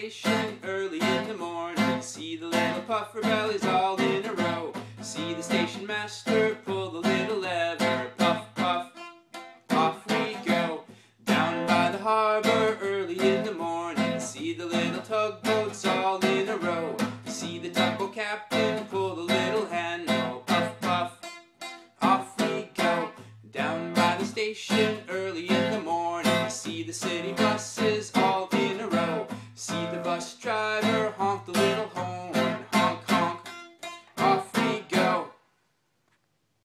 station early in the morning. See the little puffer bellies all in a row. See the station master pull the little lever. Puff, puff, off we go. Down by the harbor early in the morning. See the little tugboats all in a row. See the tugboat captain pull the little handle. Puff, puff, off we go. Down by the station early in the morning. See the city